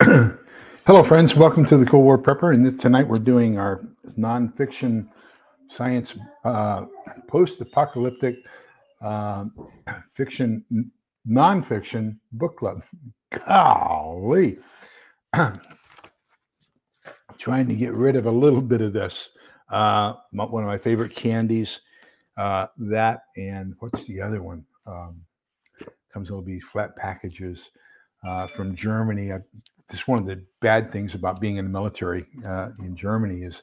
Hello, friends. Welcome to the Cold War Prepper. And tonight we're doing our nonfiction science post-apocalyptic fiction, nonfiction book club. Golly. Trying to get rid of a little bit of this. One of my favorite candies. That and what's the other one? Comes in little flat packages from Germany. Just one of the bad things about being in the military in Germany is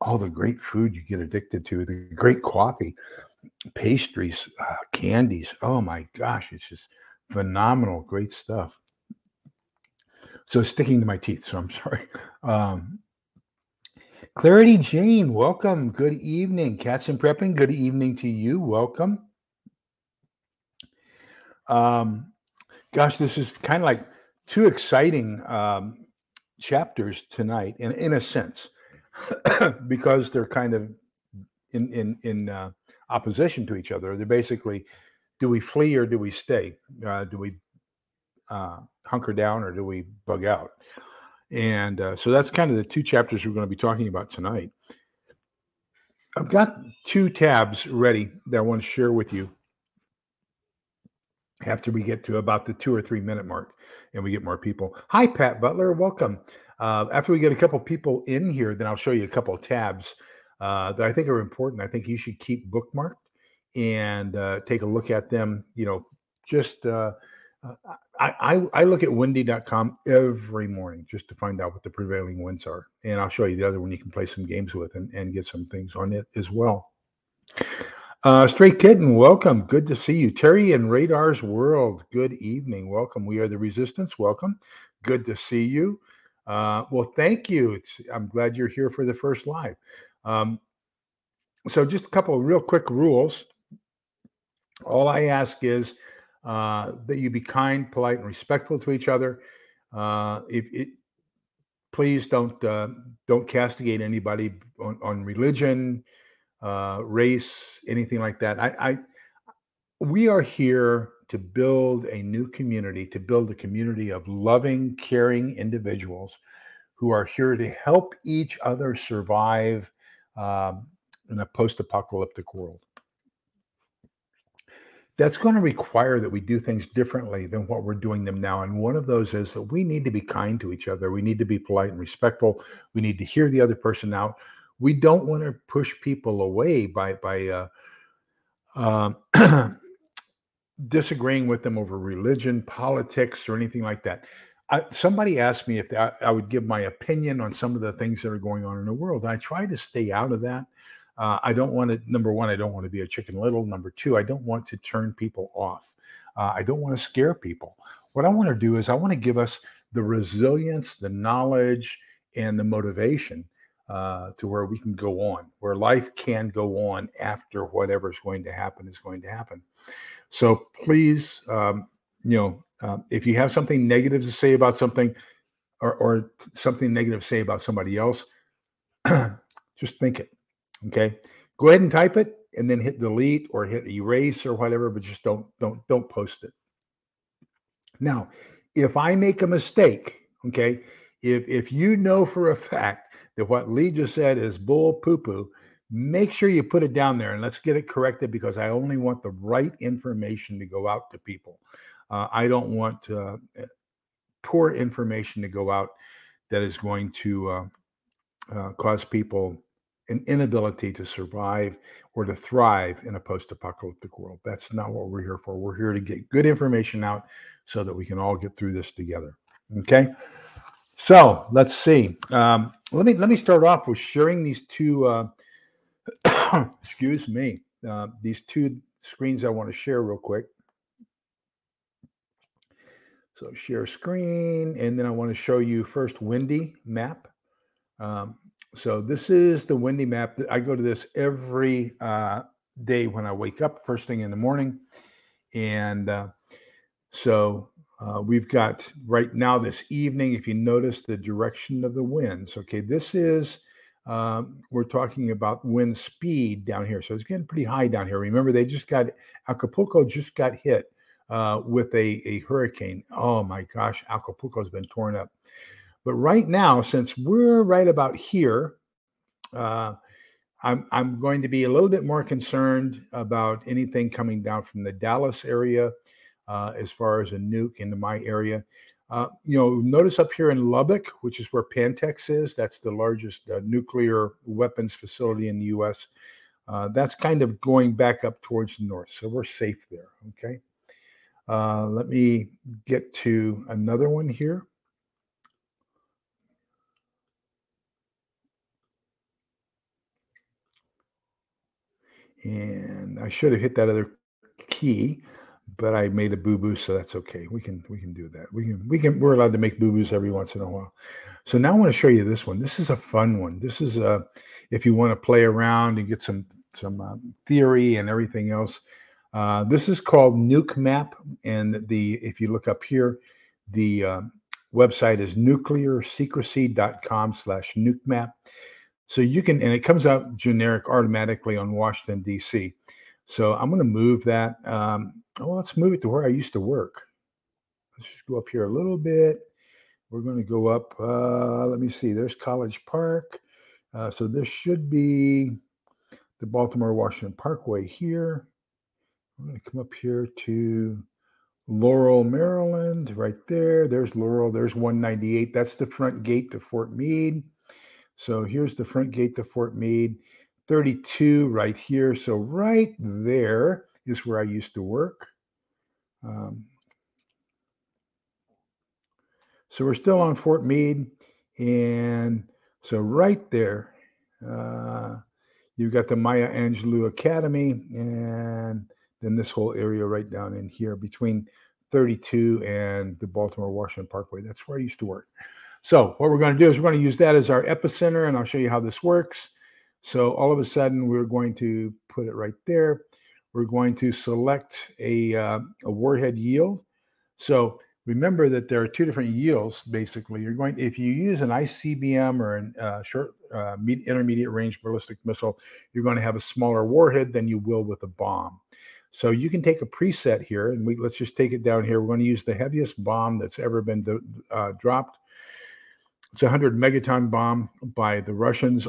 all the great food you get addicted to, the great coffee, pastries, candies. Oh my gosh, it's just phenomenal, great stuff. So sticking to my teeth, so I'm sorry. Clarity Jane, welcome. Good evening. Cats and Prepping, good evening to you. Welcome. Gosh, this is kind of like two exciting chapters tonight, in a sense, because they're kind of in opposition to each other. They're basically, do we flee or do we stay? Do we hunker down or do we bug out? And so that's kind of the two chapters we're going to be talking about tonight. I've got two tabs ready that I want to share with you after we get to about the 2 or 3 minute mark and we get more people. Hi, Pat Butler. Welcome. After we get a couple people in here, then I'll show you a couple of tabs that I think are important. I think you should keep bookmarked and take a look at them, you know, just I look at windy.com every morning just to find out what the prevailing winds are. And I'll show you the other one you can play some games with and get some things on it as well. Straight Kitten, welcome. Good to see you. Terry and Radar's World, good evening. Welcome. We Are the Resistance, welcome. Good to see you. Well, thank you. I'm glad you're here for the first live. So just a couple of real quick rules. All I ask is, that you be kind, polite, and respectful to each other. Please don't castigate anybody on religion, race, anything like that. We are here to build a new community, to build a community of loving, caring individuals who are here to help each other survive in a post-apocalyptic world. That's going to require that we do things differently than what we're doing them now. And one of those is that we need to be kind to each other. We need to be polite and respectful. We need to hear the other person out. We don't want to push people away by disagreeing with them over religion, politics, or anything like that. Somebody asked me if I would give my opinion on some of the things that are going on in the world. I try to stay out of that. I don't want to, number one, I don't want to be a Chicken Little. Number two, I don't want to turn people off. I don't want to scare people. What I want to do is I want to give us the resilience, the knowledge, and the motivation to where we can go on, where life can go on after whatever is going to happen is going to happen. So please, if you have something negative to say about something or something negative to say about somebody else, just think it. Okay, go ahead and type it and then hit delete or hit erase or whatever, but just don't post it. Now, if I make a mistake, okay, if you know for a fact that what Lee just said is bull poo-poo, make sure you put it down there and let's get it corrected, because I only want the right information to go out to people. I don't want poor information to go out that is going to cause people an inability to survive or to thrive in a post-apocalyptic world. That's not what we're here for. We're here to get good information out so that we can all get through this together. Okay, so let's see. Let me start off with sharing these two. Excuse me. These two screens I want to share real quick. So share screen, and then I want to show you first Windy map. So this is the Windy map. I go to this every day when I wake up, first thing in the morning. And so we've got right now this evening, if you notice the direction of the winds. Okay, this is, we're talking about wind speed down here. So it's getting pretty high down here. Remember, Acapulco just got hit with a hurricane. Oh my gosh, Acapulco has been torn up. But right now, since we're right about here, I'm going to be a little bit more concerned about anything coming down from the Dallas area as far as a nuke into my area. You know, notice up here in Lubbock, which is where Pantex is, that's the largest nuclear weapons facility in the U.S. That's kind of going back up towards the north. So we're safe there. Okay. Let me get to another one here. And I should have hit that other key, but I made a boo-boo, so that's okay. We can do that. We're allowed to make boo-boos every once in a while. So now I want to show you this one. This is a fun one. This is a, if you want to play around and get some theory and everything else. This is called Nuke Map, and if you look up here, the website is nuclearsecrecy.com/nuke map. So you can, and it comes out generic automatically on Washington, D.C. So I'm going to move that. Well, let's move it to where I used to work. Let's just go up here a little bit. We're going to go up. Let me see. There's College Park. So this should be the Baltimore-Washington Parkway here. I'm going to come up here to Laurel, Maryland, right there. There's Laurel. There's 198. That's the front gate to Fort Meade. So here's the front gate to Fort Meade, 32 right here. So right there is where I used to work. So we're still on Fort Meade. And so right there, you've got the Maya Angelou Academy, and then this whole area right down in here between 32 and the Baltimore-Washington Parkway. That's where I used to work. So what we're going to do is we're going to use that as our epicenter, and I'll show you how this works. So all of a sudden, we're going to put it right there. We're going to select a warhead yield. So remember that there are two different yields, basically. You're going, if you use an ICBM or a intermediate range ballistic missile, you're going to have a smaller warhead than you will with a bomb. So you can take a preset here, and let's just take it down here. We're going to use the heaviest bomb that's ever been dropped. It's a 100-megaton bomb by the Russians.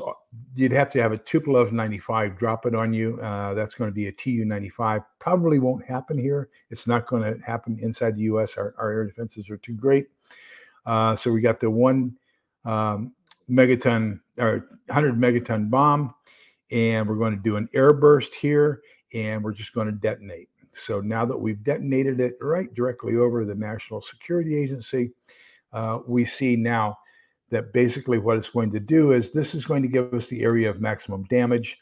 You'd have to have a Tupolev 95 drop it on you. That's going to be a Tu-95. Probably won't happen here. It's not going to happen inside the U.S. Our air defenses are too great. So we got the 1 megaton or 100-megaton bomb, and we're going to do an air burst here, and we're just going to detonate. So now that we've detonated it right directly over the National Security Agency, we see now that basically what it's going to do is this is going to give us the area of maximum damage.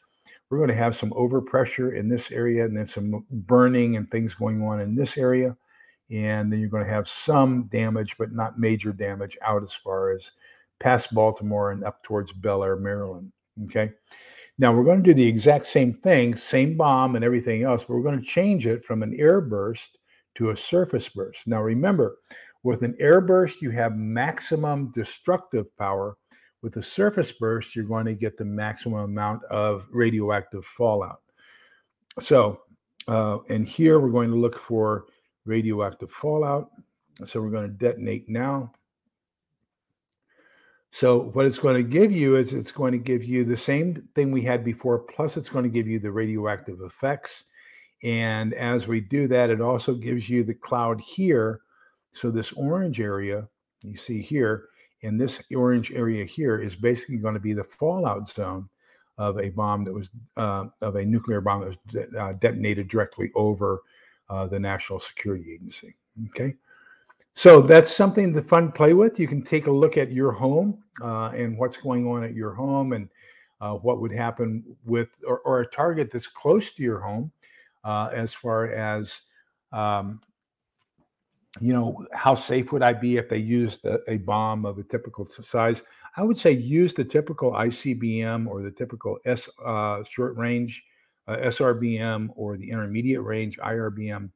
We're going to have some overpressure in this area, and then some burning and things going on in this area. And then you're going to have some damage, but not major damage out as far as past Baltimore and up towards Bel Air, Maryland. Okay. Now we're going to do the exact same thing, same bomb and everything else, but we're going to change it from an air burst to a surface burst. Now remember, with an air burst, you have maximum destructive power. With a surface burst, you're going to get the maximum amount of radioactive fallout. So, and here we're going to look for radioactive fallout. So we're going to detonate now. So what it's going to give you is it's going to give you the same thing we had before, plus it's going to give you the radioactive effects. And as we do that, it also gives you the cloud here. So this orange area you see here, and this orange area here is basically going to be the fallout zone of a bomb that was, of a nuclear bomb that was detonated directly over the National Security Agency, okay? So that's something to fun play with. You can take a look at your home and what's going on at your home, and what would happen with, or a target that's close to your home as far as, you know, how safe would I be if they used a bomb of a typical size? I would say use the typical ICBM or the typical short range, SRBM, or the intermediate range, IRBM,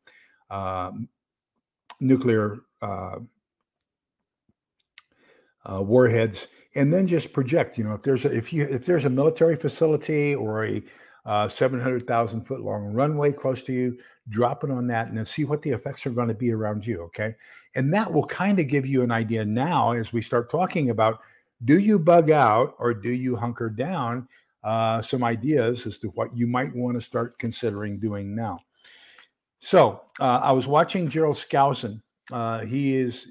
nuclear warheads, and then just project. You know, if there's a military facility or a 700,000 foot long runway close to you, drop it on that, and then see what the effects are going to be around you, okay? And that will kind of give you an idea now as we start talking about, do you bug out or do you hunker down? Some ideas as to what you might want to start considering doing now. So I was watching Gerald Skousen. He is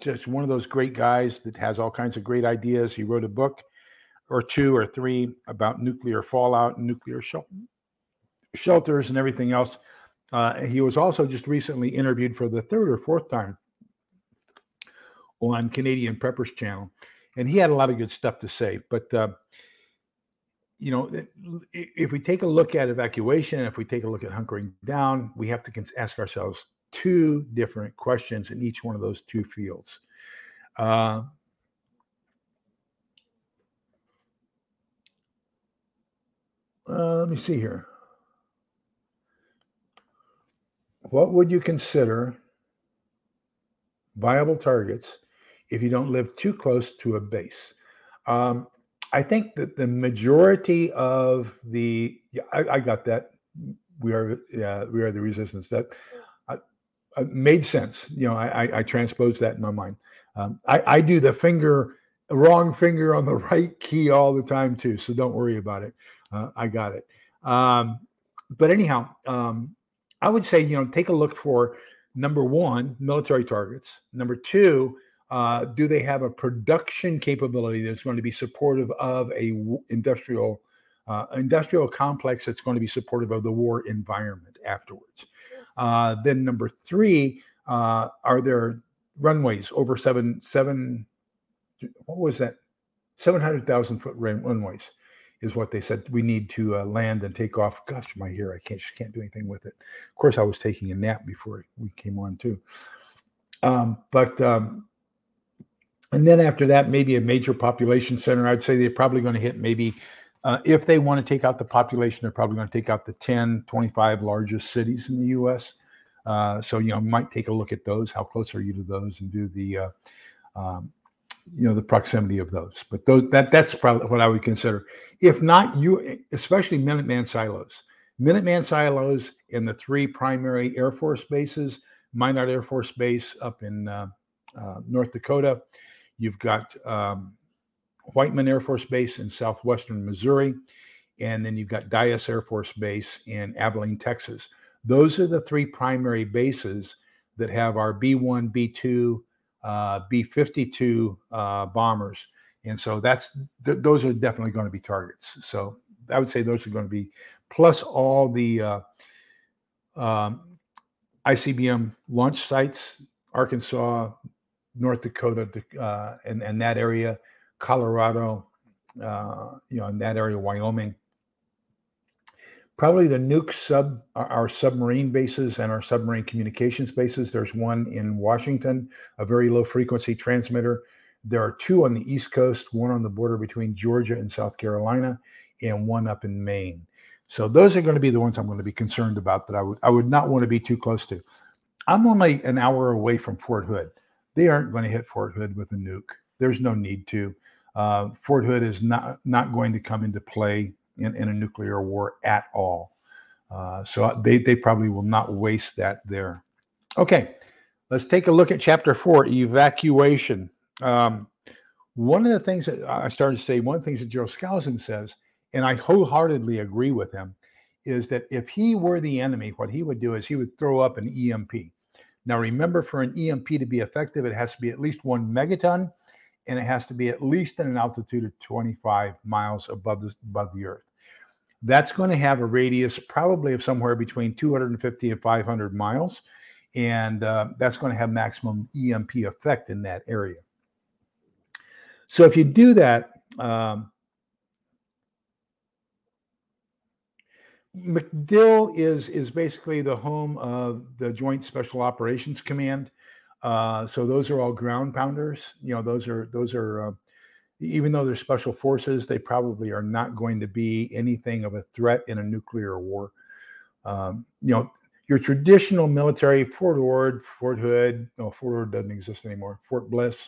just one of those great guys that has all kinds of great ideas. He wrote a book or two or three about nuclear fallout and nuclear shelters and everything else. He was also just recently interviewed for the third or fourth time on Canadian Preppers Channel. And he had a lot of good stuff to say. But, you know, if we take a look at evacuation, if we take a look at hunkering down, we have to ask ourselves two different questions in each one of those two fields. Let me see here. What would you consider viable targets if you don't live too close to a base? I think that the majority of the, yeah, I got that. We are the resistance. That made sense. You know, I transposed that in my mind. I do the wrong finger on the right key all the time too. So don't worry about it. I got it. But anyhow, I would say, you know, take a look for number one, military targets. Number two, do they have a production capability that's going to be supportive of a industrial complex that's going to be supportive of the war environment afterwards? Then number three, are there runways over 700,000 foot runways is what they said we need to land and take off. Gosh, my hair, I just can't do anything with it. Of course, I was taking a nap before we came on too. And then after that, maybe a major population center. I'd say they're probably going to hit maybe, if they want to take out the population, they're probably going to take out the 10, 25 largest cities in the U.S. So, you know, might take a look at those. How close are you to those, and do the, you know, the proximity of those. But those, that's probably what I would consider. If not, you, especially Minuteman silos. Minuteman silos in the three primary Air Force bases, Minot Air Force Base up in North Dakota. You've got Whiteman Air Force Base in southwestern Missouri, and then you've got Dyess Air Force Base in Abilene, Texas. Those are the three primary bases that have our B-1, B-2, B-52 bombers. And so those are definitely going to be targets. So I would say those are going to be, plus all the ICBM launch sites, Arkansas, North Dakota, and that area, Colorado, you know, in that area, Wyoming. Probably the nuke our submarine bases and our submarine communications bases. There's one in Washington, a very low frequency transmitter. There are two on the East Coast, one on the border between Georgia and South Carolina, and one up in Maine. So those are going to be the ones I'm going to be concerned about that I would not want to be too close to. I'm only an hour away from Fort Hood. They aren't going to hit Fort Hood with a nuke. There's no need to. Fort Hood is not going to come into play in a nuclear war at all. So they probably will not waste that there. Okay, let's take a look at Chapter 4, Evacuation. One of the things that I started to say, one of the things that Gerald Skousen says, and I wholeheartedly agree with him, is that if he were the enemy, what he would do is he would throw up an EMP. Now, remember, for an EMP to be effective, it has to be at least 1 megaton, and it has to be at least at an altitude of 25 miles above the Earth. That's going to have a radius probably of somewhere between 250 and 500 miles, and that's going to have maximum EMP effect in that area. So if you do that, MacDill is basically the home of the Joint Special Operations Command. So those are all ground pounders. You know, those are even though they're special forces, they probably are not going to be anything of a threat in a nuclear war. You know, your traditional military, Fort Ord, Fort Hood, no, Fort Ord doesn't exist anymore, Fort Bliss,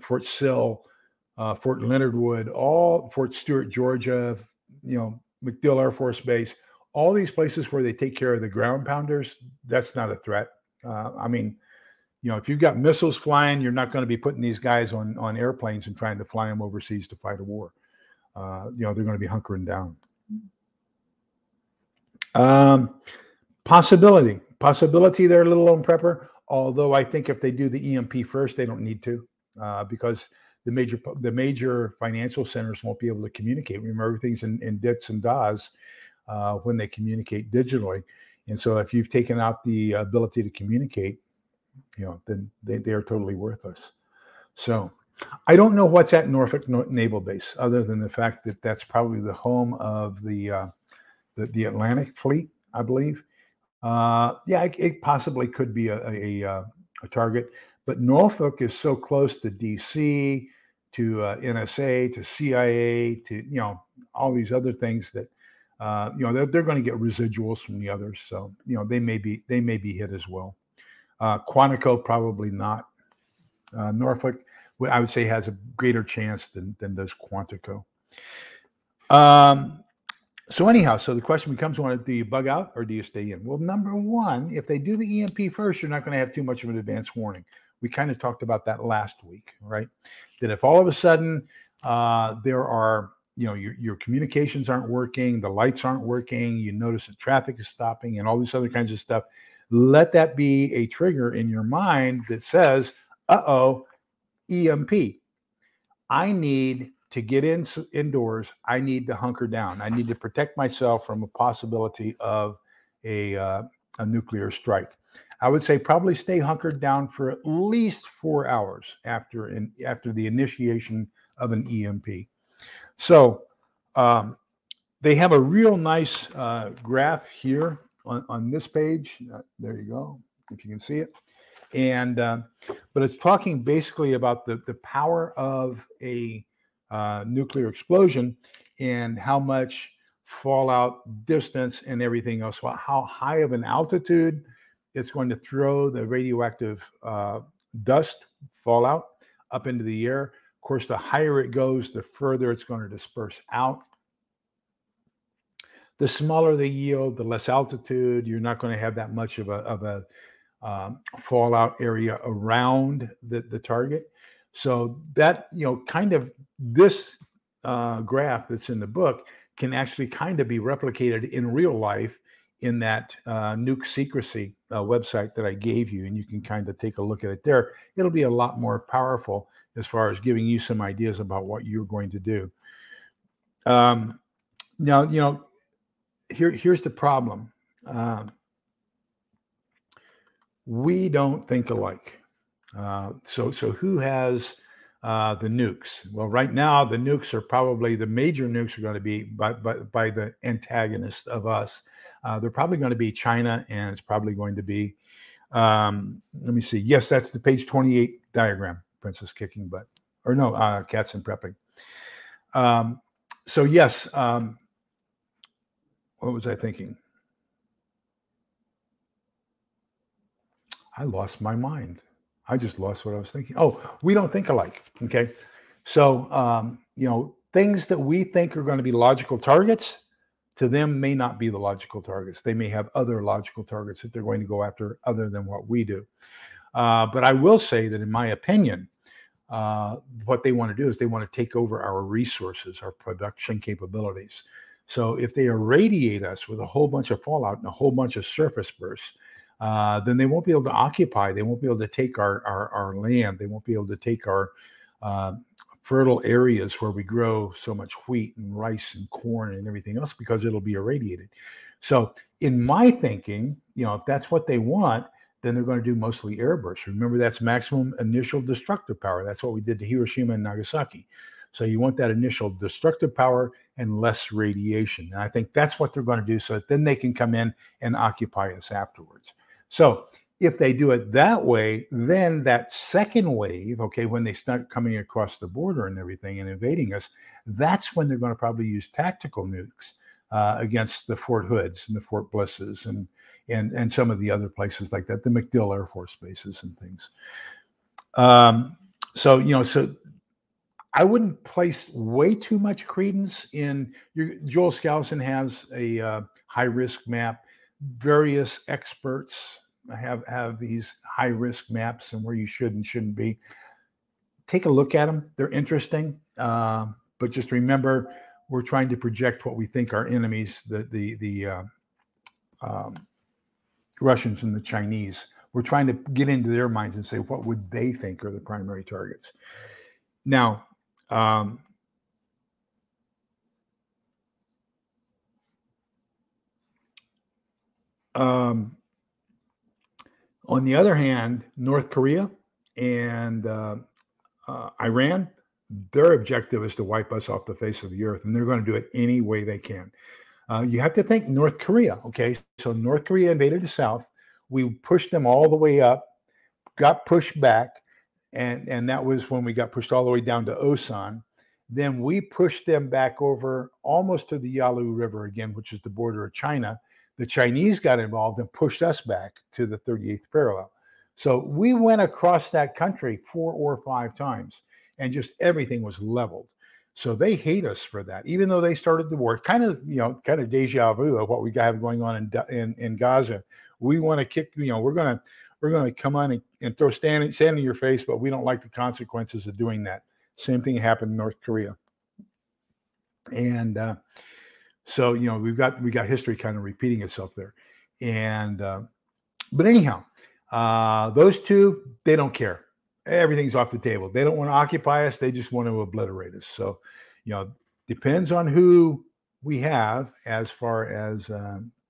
Fort Sill, Fort Leonard Wood, all Fort Stewart, Georgia, you know, MacDill Air Force Base, all these places where they take care of the ground pounders, that's not a threat. I mean, you know, if you've got missiles flying, you're not going to be putting these guys on airplanes and trying to fly them overseas to fight a war. You know, they're going to be hunkering down. Possibility there, Little Lone Prepper. Although I think if they do the EMP first, they don't need to, because the major financial centers won't be able to communicate. Remember, everything's in dits and das when they communicate digitally. And so if you've taken out the ability to communicate, you know, then they are totally worthless. So I don't know what's at Norfolk Naval Base, other than the fact that that's probably the home of the Atlantic Fleet, I believe. Yeah, it possibly could be a target, but Norfolk is so close to DC, to NSA, to CIA, to, you know, all these other things that, you know, they're going to get residuals from the others. So, you know, they may be hit as well. Quantico, probably not. Norfolk, I would say, has a greater chance than does Quantico. So anyhow, so the question becomes, do you bug out or do you stay in? Well, number one, if they do the EMP first, you're not going to have too much of an advance warning. We kind of talked about that last week, right? That if all of a sudden there are, you know, your communications aren't working, the lights aren't working, you notice that traffic is stopping and all these other kinds of stuff, let that be a trigger in your mind that says, uh-oh, EMP. I need to get indoors, I need to hunker down. I need to protect myself from a possibility of a nuclear strike. I would say probably stay hunkered down for at least 4 hours after the initiation of an EMP. So they have a real nice graph here on this page. There you go, if you can see it. And but it's talking basically about the power of a nuclear explosion and how much fallout, distance, and everything else, how high of an altitude it's going to throw the radioactive dust fallout up into the air. Of course, the higher it goes, the further it's going to disperse out. The smaller the yield, the less altitude. You're not going to have that much of a fallout area around the target. So that, you know, kind of this graph that's in the book can actually kind of be replicated in real life in that nuke secrecy website that I gave you. And you can kind of take a look at it there. It'll be a lot more powerful as far as giving you some ideas about what you're going to do. Now, you know, here's the problem. We don't think alike. So who has the nukes? Well, right now the nukes are probably, the major nukes are going to be by the antagonists of us. They're probably going to be China, and it's probably going to be, let me see. Yes, that's the page 28 diagram, Princess Kicking Butt, or no, Cats and Prepping. So yes, what was I thinking? I lost my mind. I just lost what I was thinking. Oh, we don't think alike, okay? So, you know, things that we think are going to be logical targets, to them may not be the logical targets. They may have other logical targets that they're going to go after other than what we do. But I will say that in my opinion, what they want to do is they want to take over our resources, our production capabilities. So if they irradiate us with a whole bunch of fallout and a whole bunch of surface bursts, then they won't be able to occupy. They won't be able to take our land. They won't be able to take our fertile areas where we grow so much wheat and rice and corn and everything else, because it'll be irradiated. So in my thinking, you know, if that's what they want, then they're going to do mostly air bursts. Remember, that's maximum initial destructive power. That's what we did to Hiroshima and Nagasaki. So you want that initial destructive power and less radiation. And I think that's what they're going to do, so that then they can come in and occupy us afterwards. So if they do it that way, then that second wave, okay, when they start coming across the border and everything and invading us, that's when they're going to probably use tactical nukes against the Fort Hoods and the Fort Blisses and some of the other places like that, the MacDill Air Force bases and things. So, you know, so I wouldn't place way too much credence in your, Joel Skousen has a high risk map. Various experts have these high risk maps and where you should and shouldn't be. Take a look at them. They're interesting. But just remember, we're trying to project what we think our enemies, the Russians and the Chinese, we're trying to get into their minds and say, what would they think are the primary targets? Now, on the other hand, North Korea and Iran, their objective is to wipe us off the face of the earth, and they're going to do it any way they can. You have to think North Korea, okay? So North Korea invaded the South. We pushed them all the way up, got pushed back, and that was when we got pushed all the way down to Osan. Then we pushed them back over almost to the Yalu River again, which is the border of China. The Chinese got involved and pushed us back to the 38th parallel. So we went across that country 4 or 5 times, and just everything was leveled. So they hate us for that, even though they started the war. Kind of deja vu of what we have going on in Gaza. We want to kick, we're gonna come on and throw sand in your face, but we don't like the consequences of doing that. Same thing happened in North Korea, and so we got history kind of repeating itself there. And but anyhow, those two, they don't care. Everything's off the table. They don't want to occupy us. They just want to obliterate us. So, depends on who we have as far as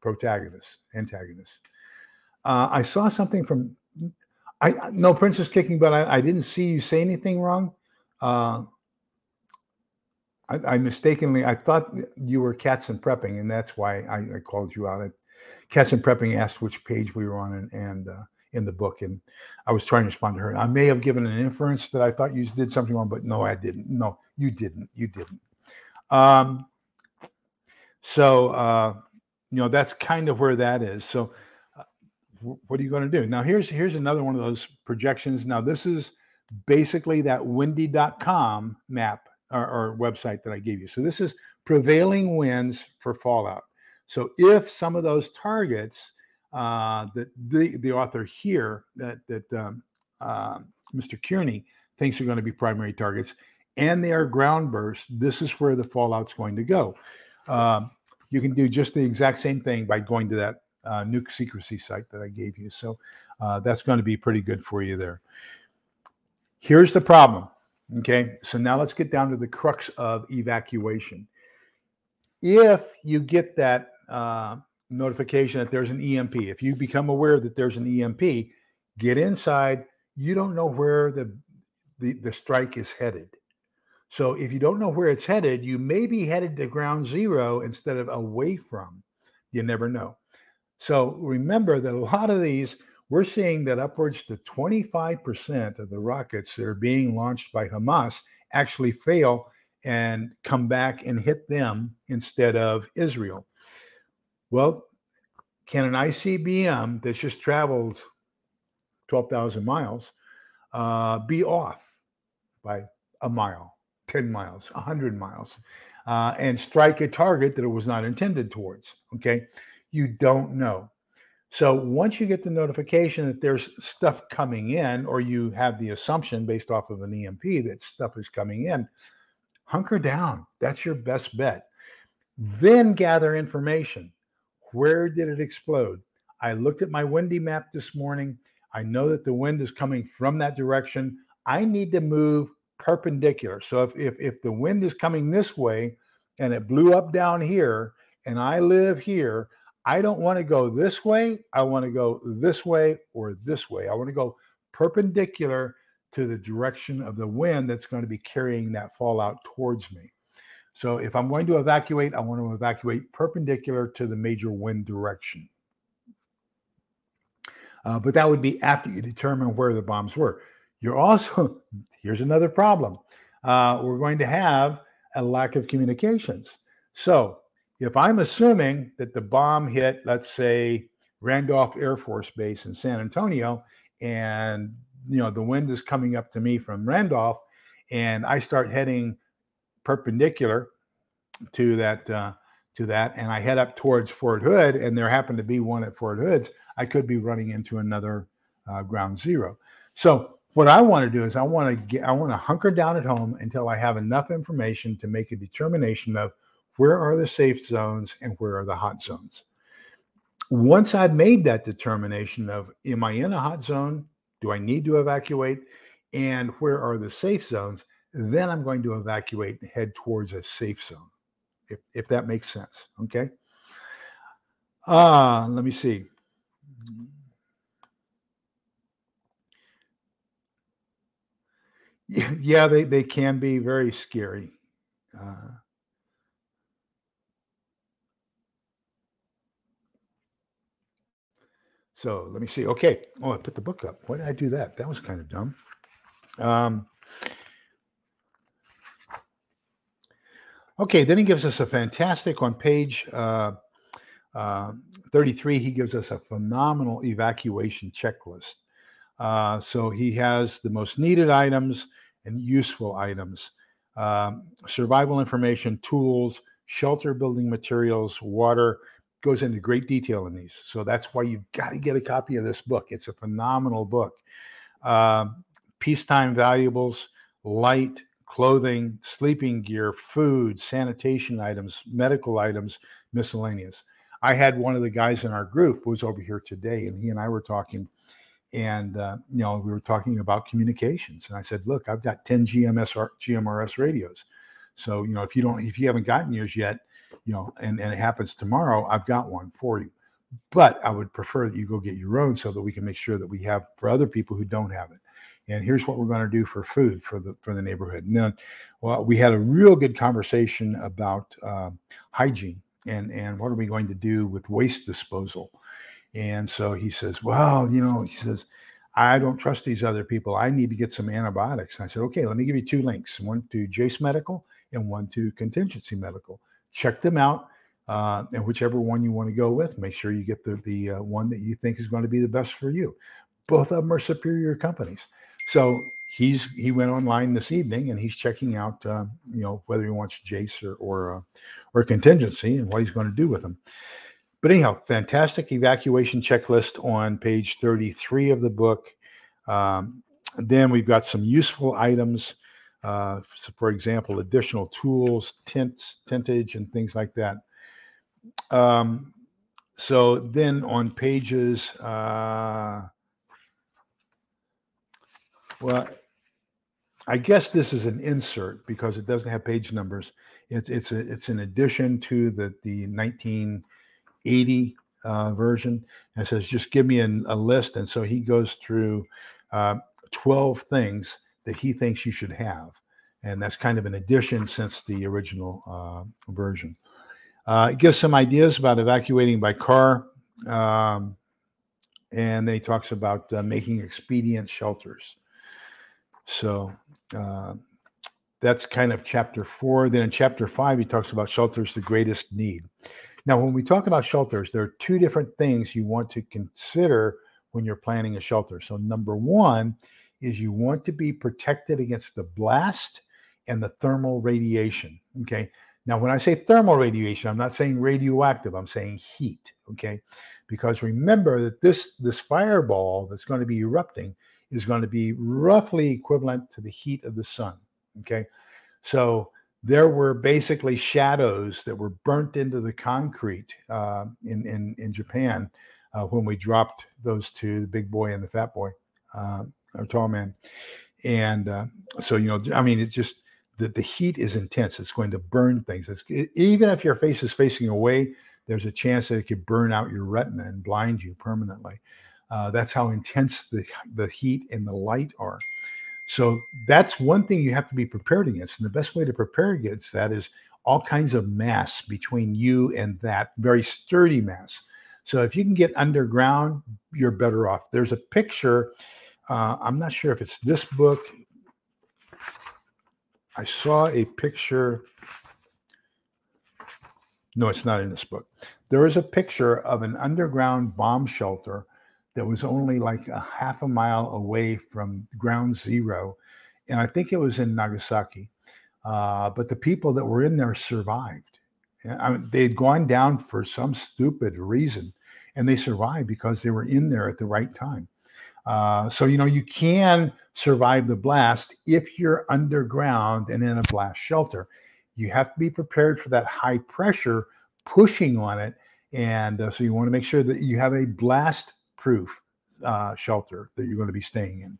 protagonists, antagonists. I saw something from, no, Princess Kicking, but I didn't see you say anything wrong. I mistakenly, I thought you were Cats and Prepping, and that's why I called you out. Cats and Prepping asked which page we were on, and in the book, and I was trying to respond to her. I may have given an inference that I thought you did something wrong, but no, I didn't. No, you didn't. You didn't. That's kind of where that is. So what are you going to do? Now, here's another one of those projections. Now, this is basically that windy.com map or website that I gave you. So this is prevailing winds for fallout. So if some of those targets that the author here that Mr. Kearney thinks are going to be primary targets, and they are ground bursts, this is where the fallout's going to go. You can do just the exact same thing by going to that nuke secrecy site that I gave you. So that's going to be pretty good for you there. Here's the problem. Okay, so now let's get down to the crux of evacuation. If you get that notification that there's an EMP. If you become aware that there's an EMP, get inside. You don't know where the strike is headed. So if you don't know where it's headed, you may be headed to ground zero instead of away from. You never know. So remember that a lot of these, we're seeing that upwards to 25% of the rockets that are being launched by Hamas actually fail and come back and hit them instead of Israel. Well, can an ICBM that's just traveled 12,000 miles be off by a mile, 10 miles, 100 miles, and strike a target that it was not intended towards? Okay, you don't know. So once you get the notification that there's stuff coming in, or you have the assumption based off of an EMP that stuff is coming in, hunker down. That's your best bet. Then gather information. Where did it explode? I looked at my windy map this morning. I know that the wind is coming from that direction. I need to move perpendicular. So if the wind is coming this way and it blew up down here and I live here, I don't want to go this way. I want to go this way or this way. I want to go perpendicular to the direction of the wind that's going to be carrying that fallout towards me. So if I'm going to evacuate, I want to evacuate perpendicular to the major wind direction. But that would be after you determine where the bombs were. You're also, here's another problem. We're going to have a lack of communications. So if I'm assuming that the bomb hit, let's say, Randolph Air Force Base in San Antonio, and the wind is coming up to me from Randolph, and I start heading perpendicular to that, and I head up towards Fort Hood, and there happened to be one at Fort Hood's, I could be running into another ground zero. So what I want to do is I want to hunker down at home until I have enough information to make a determination of where are the safe zones and where are the hot zones. Once I've made that determination of, am I in a hot zone? Do I need to evacuate? And where are the safe zones? Then I'm going to evacuate and head towards a safe zone, if that makes sense. Okay. Let me see. Yeah, they can be very scary. So let me see. Okay. Oh, I put the book up. Why did I do that? That was kind of dumb. Okay, then he gives us a fantastic, on page 33, he gives us a phenomenal evacuation checklist. So he has the most needed items and useful items, survival information, tools, shelter building materials, water, goes into great detail in these. So that's why you've got to get a copy of this book. It's a phenomenal book. Peacetime valuables, light, clothing, sleeping gear, food, sanitation items, medical items, miscellaneous. I had one of the guys in our group who was over here today, and he and I were talking, and you know, we were talking about communications. And I said, "Look, I've got 10 GMRS radios. So you know, if you haven't gotten yours yet, you know, and it happens tomorrow, I've got one for you. But I would prefer that you go get your own so that we can make sure that we have for other people who don't have it. And here's what we're going to do for food for the neighborhood." And then, well, we had a real good conversation about hygiene and what are we going to do with waste disposal. And so he says, "Well, you know," he says, "I don't trust these other people. I need to get some antibiotics." And I said, "Okay, let me give you two links, one to Jace Medical and one to Contingency Medical. Check them out. And whichever one you want to go with, make sure you get the one that you think is going to be the best for you. Both of them are superior companies." So he went online this evening and he's checking out, you know, whether he wants Jace or Contingency and what he's going to do with them. But anyhow, fantastic evacuation checklist on page 33 of the book. Then we've got some useful items, for example, additional tools, tents, tentage, and things like that. So then on pages, well, I guess this is an insert because it doesn't have page numbers. It's an addition to the 1980 version. And it says, just give me a list. And so he goes through 12 things that he thinks you should have. And that's kind of an addition since the original version. It gives some ideas about evacuating by car. And then he talks about making expedient shelters. So that's kind of chapter 4. Then in chapter 5, he talks about shelters, the greatest need. Now, when we talk about shelters, there are two different things you want to consider when you're planning a shelter. So number 1 is you want to be protected against the blast and the thermal radiation. Okay. Now, when I say thermal radiation, I'm not saying radioactive. I'm saying heat. Okay. Because remember that this fireball that's going to be erupting is going to be roughly equivalent to the heat of the sun, okay? So there were basically shadows that were burnt into the concrete in Japan when we dropped those two, the big boy and the fat boy, or tall man. And so, you know, I mean, it's just that the heat is intense. It's going to burn things. Even if your face is facing away, there's a chance that it could burn out your retina and blind you permanently. That's how intense the heat and the light are. So that's one thing you have to be prepared against. And the best way to prepare against that is all kinds of mass between you and that, very sturdy mass. So if you can get underground, you're better off. There's a picture. I'm not sure if it's this book. I saw a picture. No, it's not in this book. There is a picture of an underground bomb shelter that was only like a half a mile away from ground zero, and I think it was in Nagasaki. But the people that were in there survived. I mean, they'd gone down for some stupid reason, and they survived because they were in there at the right time. So, you know, you can survive the blast if you're underground and in a blast shelter. You have to be prepared for that high pressure pushing on it. And so you want to make sure that you have a blast proof shelter that you're going to be staying in.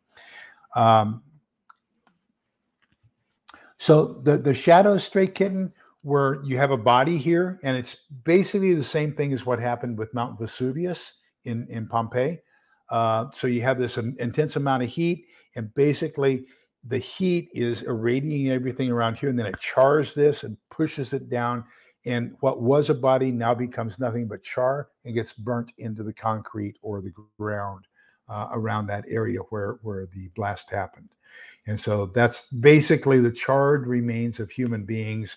So the shadows, Straight Kitten, where you have a body here, and it's basically the same thing as what happened with Mount Vesuvius in Pompeii. So you have this intense amount of heat, and basically the heat is irradiating everything around here, and then it chars this and pushes it down. And what was a body now becomes nothing but char and gets burnt into the concrete or the ground around that area where the blast happened. And so that's basically the charred remains of human beings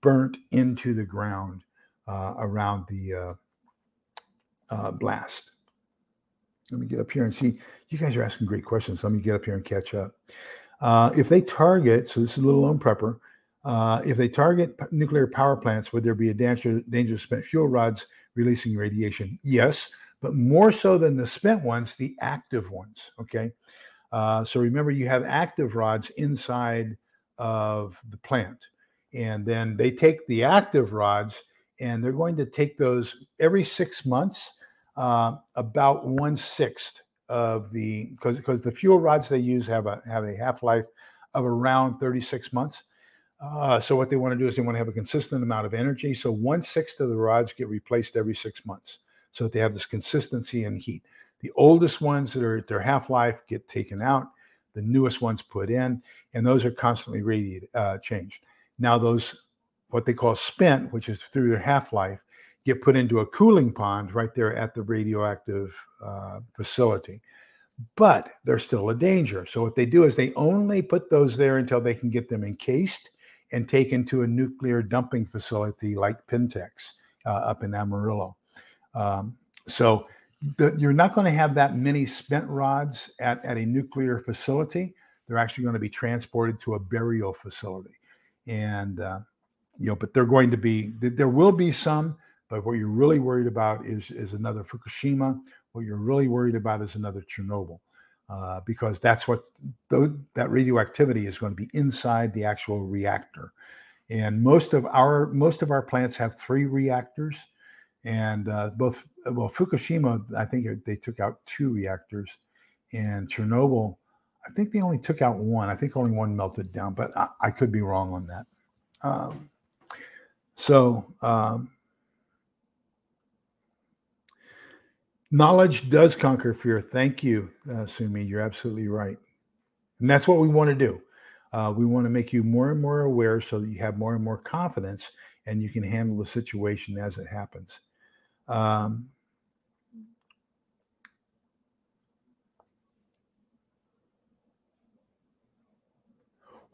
burnt into the ground around the blast. Let me get up here and see. You guys are asking great questions. Let me get up here and catch up. If they target, so this is Little Lone Prepper, if they target nuclear power plants, would there be a danger of spent fuel rods releasing radiation? Yes, but more so than the spent ones, the active ones, okay? So remember, you have active rods inside of the plant. And then they take the active rods, and they're going to take those every 6 months, about 1/6 of the, because the fuel rods they use have a half-life of around 36 months. So what they want to do is they want to have a consistent amount of energy. So 1/6 of the rods get replaced every 6 months so that they have this consistency in heat. The oldest ones that are at their half-life get taken out, the newest ones put in, and those are constantly radiated, changed. Now those, what they call spent, which is through their half-life, get put into a cooling pond right there at the radioactive facility. But they're still a danger. So what they do is they only put those there until they can get them encased and taken to a nuclear dumping facility like Pantex up in Amarillo. So you're not going to have that many spent rods at a nuclear facility. They're actually going to be transported to a burial facility. And, you know, but they're going to be, there will be some, but what you're really worried about is another Fukushima. What you're really worried about is another Chernobyl, because that's what, that radioactivity is going to be inside the actual reactor. And most of our plants have 3 reactors, and well, Fukushima, I think they took out 2 reactors, and Chernobyl, I think they only took out 1. I think only 1 melted down, but I could be wrong on that. Knowledge does conquer fear. Thank you, Sumi. You're absolutely right. And that's what we want to do. We want to make you more and more aware so that you have more and more confidence and you can handle the situation as it happens.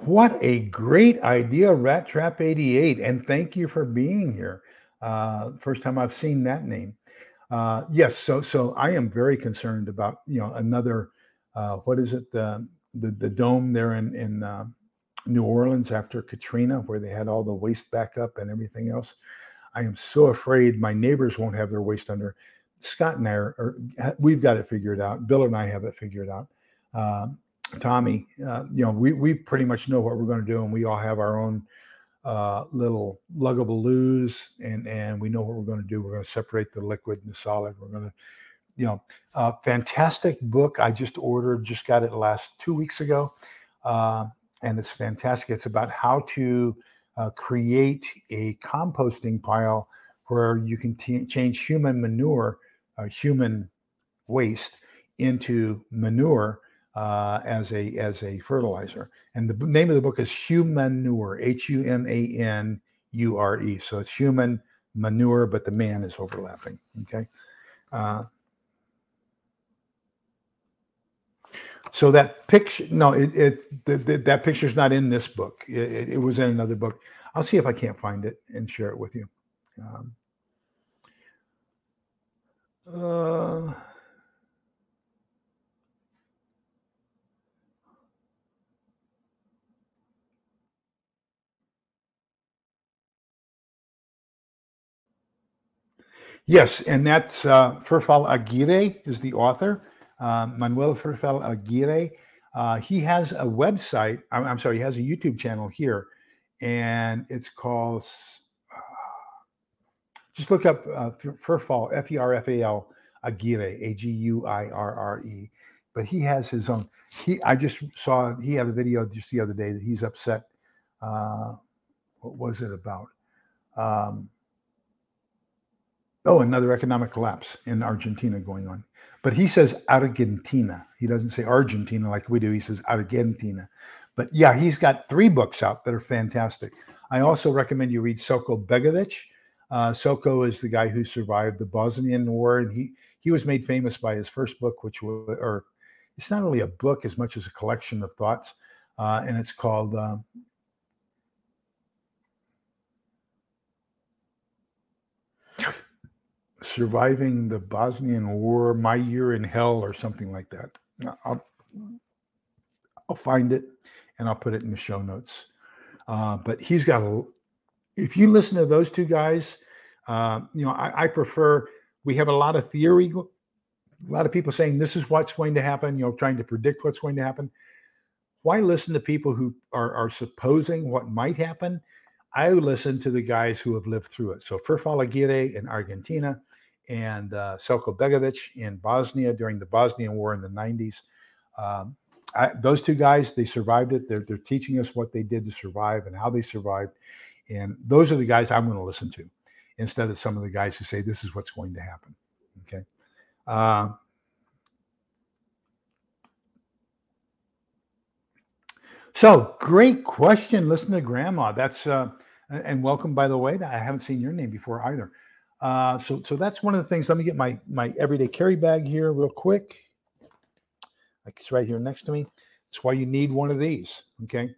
What a great idea, Rat Trap 88. And thank you for being here. First time I've seen that name. Yes, so I am very concerned about, you know, another, what is it, the dome there in New Orleans after Katrina, where they had all the waste backup and everything else. I am so afraid my neighbors won't have their waste under. Scott and I, we've got it figured out. Bill and I have it figured out. Tommy, you know, we pretty much know what we're going to do, and we all have our own little lugabaloos, and we know what we're going to do. We're going to separate the liquid and the solid. We're going to, you know, fantastic book I just ordered, just got it last 2 weeks ago, and it's fantastic. It's about how to create a composting pile where you can change human manure, human waste, into manure as a fertilizer. And the name of the book is Humanure, Humanure. So it's human manure, but the man is overlapping, okay? So that picture, no, that picture's not in this book. It was in another book. I'll see if I can't find it and share it with you. Yes, and that's Ferfal Aguirre is the author, Manuel Ferfal Aguirre. He has a website, I'm sorry, he has a YouTube channel here, and it's called, just look up Ferfal, F-E-R-F-A-L, Aguirre, A-G-U-I-R-R-E. But he has his own, I just saw, he had a video just the other day that he's upset. What was it about? Oh, another economic collapse in Argentina going on. But he says Argentina. He doesn't say Argentina like we do. He says Argentina. But yeah, he's got 3 books out that are fantastic. I also recommend you read Soko Begovic. Soko is the guy who survived the Bosnian War, and he was made famous by his first book, which was, or it's not really a book as much as a collection of thoughts, and it's called Surviving the Bosnian War, My Year in Hell, or something like that. I'll find it, and I'll put it in the show notes. But he's got a, if you listen to those two guys, you know, I prefer, we have a lot of theory, a lot of people saying this is what's going to happen, you know, trying to predict what's going to happen. Why listen to people who are supposing what might happen? I listen to the guys who have lived through it. So Ferfal Aguirre in Argentina and Soko Begovic in Bosnia during the Bosnian War in the 90s. Those two guys, they survived it. They're teaching us what they did to survive and how they survived. And those are the guys I'm going to listen to instead of some of the guys who say this is what's going to happen. Okay. So great question. Listen to Grandma. That's and welcome, by the way. I haven't seen your name before either. So that's one of the things. Let me get my everyday carry bag here real quick. Like it's right here next to me. That's why you need one of these. Okay.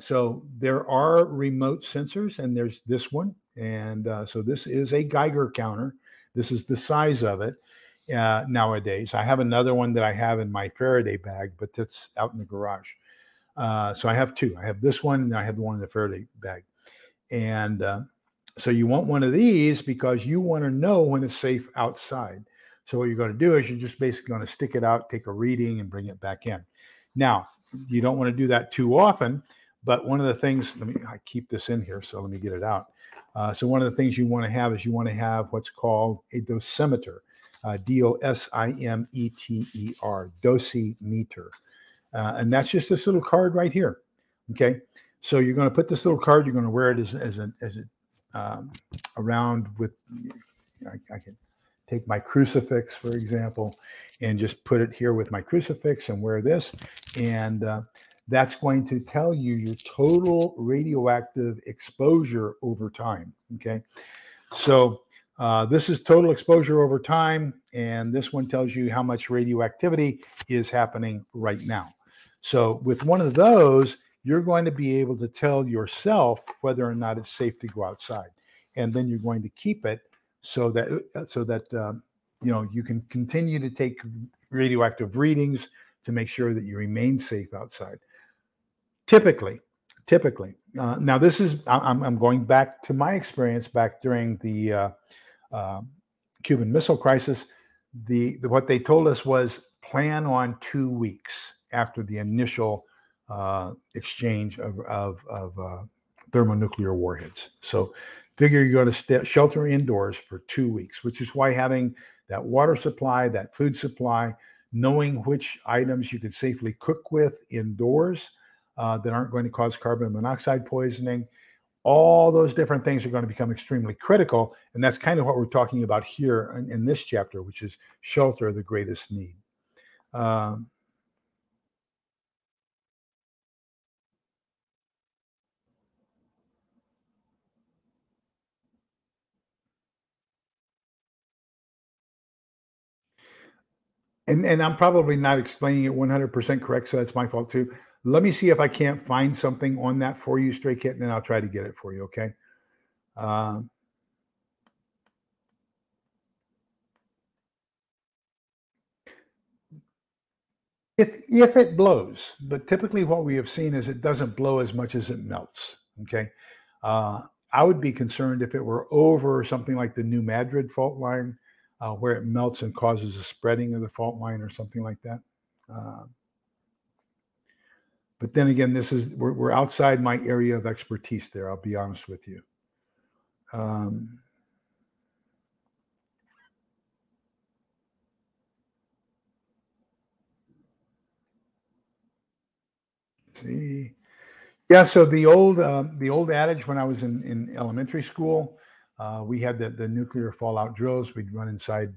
So there are remote sensors, and there's this one. And so this is a Geiger counter. This is the size of it nowadays. I have another one that I have in my Faraday bag, but that's out in the garage. So I have two. I have this one, and I have the one in the Faraday bag. And so you want one of these because you want to know when it's safe outside. So what you're going to do is you're just basically going to stick it out, take a reading, and bring it back in. Now, you don't want to do that too often, but one of the things, I keep this in here, so let me get it out. So one of the things you want to have is you want to have what's called a dosimeter, D-O-S-I-M-E-T-E-R, dosimeter. And that's just this little card right here, okay? So you're going to put this little card, you're going to wear it as around with, I can take my crucifix, for example, and just put it here with my crucifix and wear this. And that's going to tell you your total radioactive exposure over time, okay? So this is total exposure over time, and this one tells you how much radioactivity is happening right now. So with one of those, you're going to be able to tell yourself whether or not it's safe to go outside. And then you're going to keep it so that you know, you can continue to take radioactive readings to make sure that you remain safe outside. Typically. Now this is, I'm going back to my experience back during the Cuban Missile Crisis. What they told us was plan on 2 weeks after the initial exchange of thermonuclear warheads. So figure you're going to shelter indoors for 2 weeks, which is why having that water supply, that food supply, knowing which items you could safely cook with indoors that aren't going to cause carbon monoxide poisoning, all those different things are going to become extremely critical. And that's kind of what we're talking about here in this chapter, which is shelter, the greatest need. And I'm probably not explaining it 100% correct, so that's my fault too. Let me see if I can't find something on that for you, Straight Kitten, and I'll try to get it for you, okay? If it blows, but typically what we have seen is it doesn't blow as much as it melts, okay? I would be concerned if it were over something like the New Madrid fault line, where it melts and causes a spreading of the fault line or something like that. But then again, this is we're outside my area of expertise there, I'll be honest with you. See, yeah. So the old adage when I was in elementary school, we had the nuclear fallout drills. We'd run inside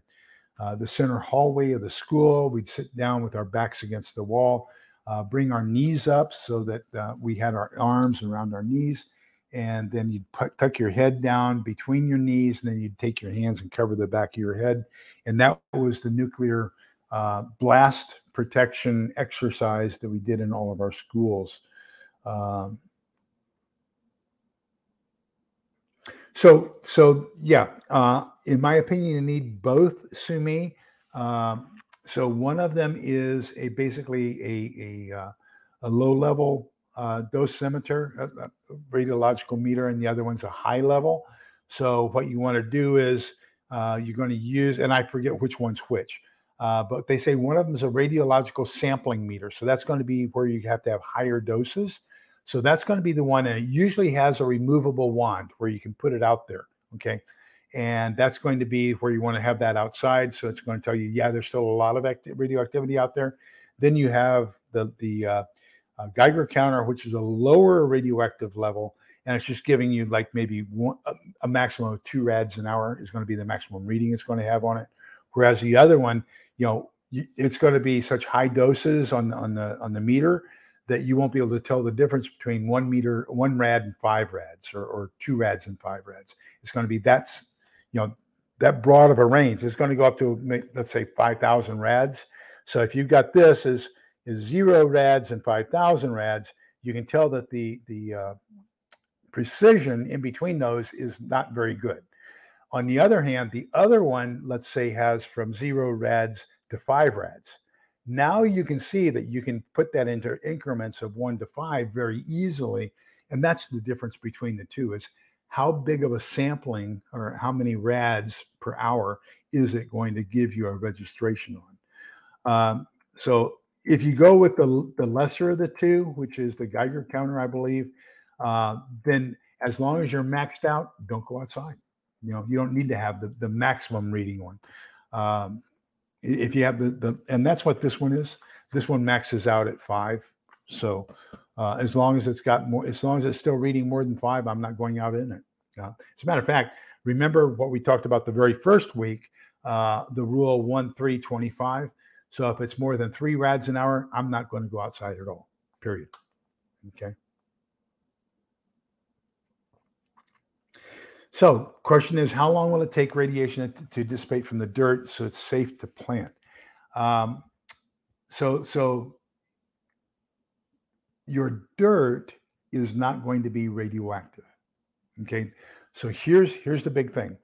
the center hallway of the school. We'd sit down with our backs against the wall. Bring our knees up so that we had our arms around our knees, and then you'd tuck your head down between your knees, and then you'd take your hands and cover the back of your head. And that was the nuclear blast protection exercise that we did in all of our schools. Yeah, in my opinion, you need both, Sumi. So one of them is basically a low-level dosimeter, a radiological meter, and the other one's a high-level. So what you want to do is you're going to use, and I forget which one's which, but they say one of them is a radiological sampling meter. So that's going to be where you have to have higher doses. So that's going to be the one, and it usually has a removable wand where you can put it out there, okay? And that's going to be where you want to have that outside. So it's going to tell you, yeah, there's still a lot of radioactivity out there. Then you have the Geiger counter, which is a lower radioactive level. And it's just giving you like maybe a maximum of 2 rads an hour is going to be the maximum reading it's going to have on it. Whereas the other one, you know, it's going to be such high doses on the meter that you won't be able to tell the difference between 1 rad and 5 rads or 2 rads and 5 rads. It's going to be that's, you know, that broad of a range. It's going to go up to, let's say, 5,000 rads. So if you've got this is 0 rads and 5,000 rads, you can tell that the precision in between those is not very good. On the other hand, the other one, let's say, has from 0 rads to 5 rads. Now you can see that you can put that into increments of 1 to 5 very easily. And that's the difference between the two is, how big of a sampling or how many rads per hour is it going to give you a registration on? So if you go with the lesser of the two, which is the Geiger counter, I believe, then as long as you're maxed out, don't go outside. You know, you don't need to have the maximum reading on. If you have and that's what this one is. This one maxes out at 5. So as long as it's got more, as long as it's still reading more than 5, I'm not going out in it. As a matter of fact, remember what we talked about the very first week, the rule 1-3-25. So if it's more than 3 rads an hour, I'm not going to go outside at all, period. Okay. So question is, how long will it take radiation to dissipate from the dirt so it's safe to plant? Your dirt is not going to be radioactive, okay? So here's the big thing.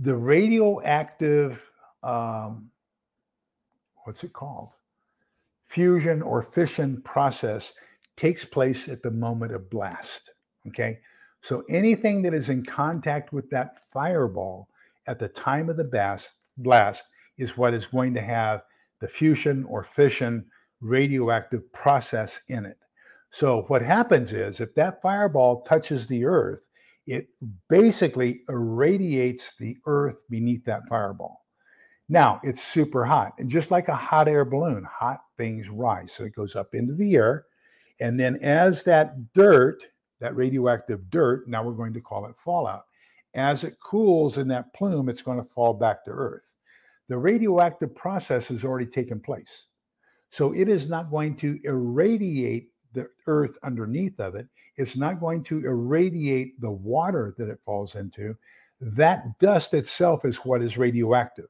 The radioactive, what's it called? Fusion or fission process takes place at the moment of blast, okay? So anything that is in contact with that fireball at the time of the blast is what is going to have the fusion or fission radioactive process in it. So what happens is if that fireball touches the earth, it basically irradiates the earth beneath that fireball. Now, it's super hot. And just like a hot air balloon, hot things rise. So it goes up into the air. And then as that dirt, that radioactive dirt, now we're going to call it fallout, as it cools in that plume, it's going to fall back to earth. The radioactive process has already taken place. So it is not going to irradiate the earth underneath of it. It's not going to irradiate the water that it falls into. That dust itself is what is radioactive.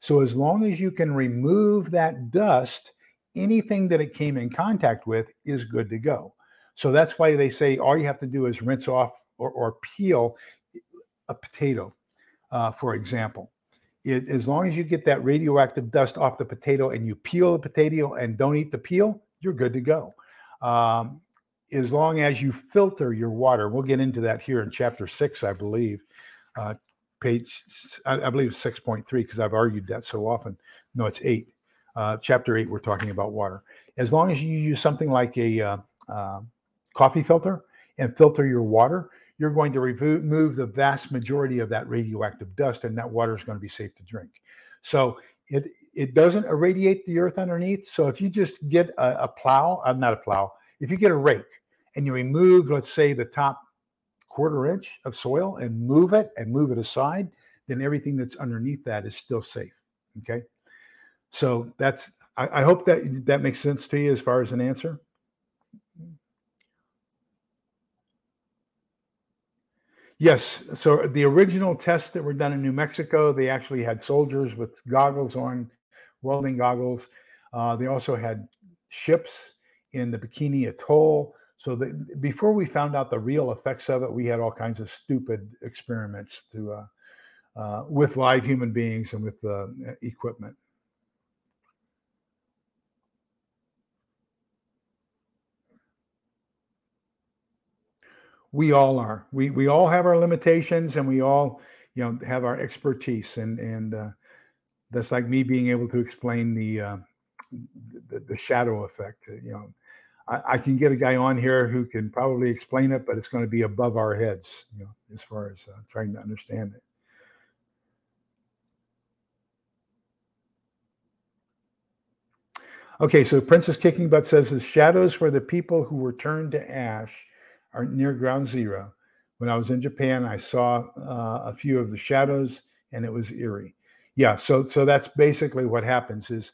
So as long as you can remove that dust, anything that it came in contact with is good to go. So that's why they say all you have to do is rinse off or peel a potato, for example. As long as you get that radioactive dust off the potato and you peel the potato and don't eat the peel, you're good to go. as long as you filter your water. We'll get into that here in chapter 6, I believe, page, I believe 6.3, because I've argued that so often. No, it's 8. Chapter 8, we're talking about water. As long as you use something like a coffee filter and filter your water, you're going to remove the vast majority of that radioactive dust, and that water is going to be safe to drink. So it doesn't irradiate the earth underneath. So if you just get a plow, not a plow, if you get a rake and you remove, let's say, the top quarter-inch of soil and move it aside, then everything that's underneath that is still safe, okay? So that's, I hope that makes sense to you as far as an answer. Yes, so the original tests that were done in New Mexico, they actually had soldiers with goggles on, welding goggles. They also had ships in the Bikini Atoll. So before we found out the real effects of it, we had all kinds of stupid experiments with live human beings and with equipment. We all are. We all have our limitations, and we all, you know, have our expertise, and that's like me being able to explain the shadow effect. You know, I can get a guy on here who can probably explain it, but it's going to be above our heads, you know, as far as trying to understand it. Okay, so Princess Kicking Butt says the shadows for the people who were turned to ash are near ground zero. When I was in Japan, I saw a few of the shadows, and it was eerie. Yeah, so that's basically what happens is